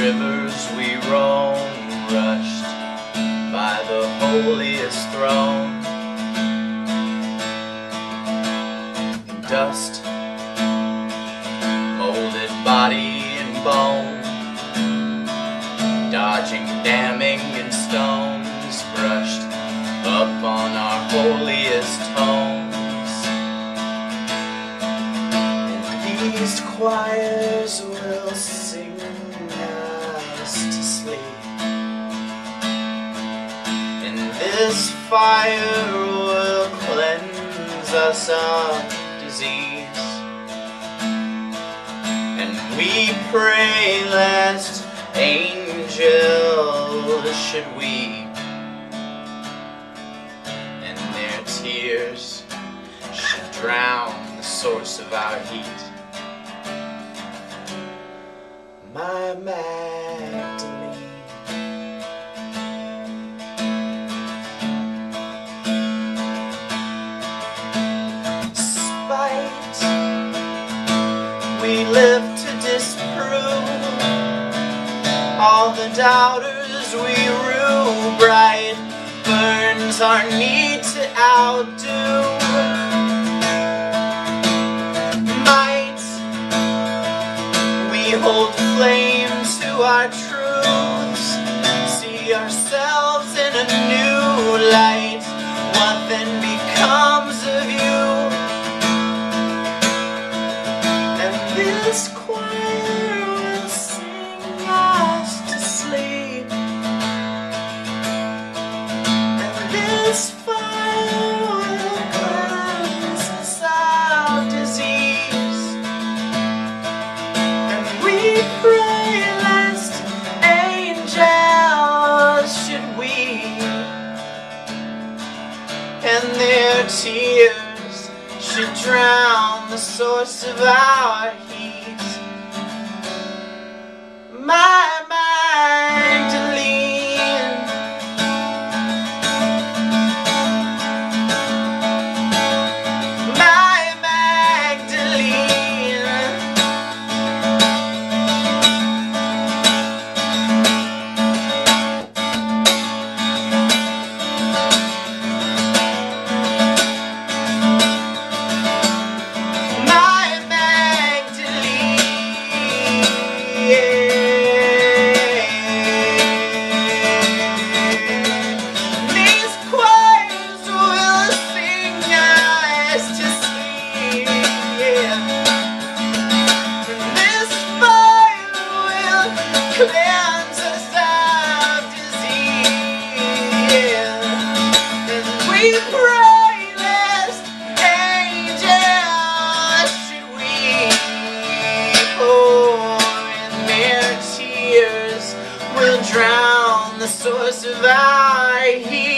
rivers we roam, rushed by the holiest throne. In dust, molded body and bone, dodging, damning, and stones, brushed up on our holiest homes. And these choirs will sing us to sleep, and this fire will cleanse us of disease. And we pray lest angels should weep, and their tears should drown the source of our heat. My Magdalene, spite we live to disprove. All the doubters we rue, bright burns our need to outdo. Might we hold flame to our truths, see ourselves in a new light. What then becomes of you? And this choir will sing us to sleep, and this fire will cleanse us of disease. And we pray lest angels should weep, and their tears should drown the source of our heat. My Magdalene, my Magdalene, my Magdalene, yeah. Cleanse us of disease, and we pray lest angels should weep. Oh, and their tears will drown the source of our heat.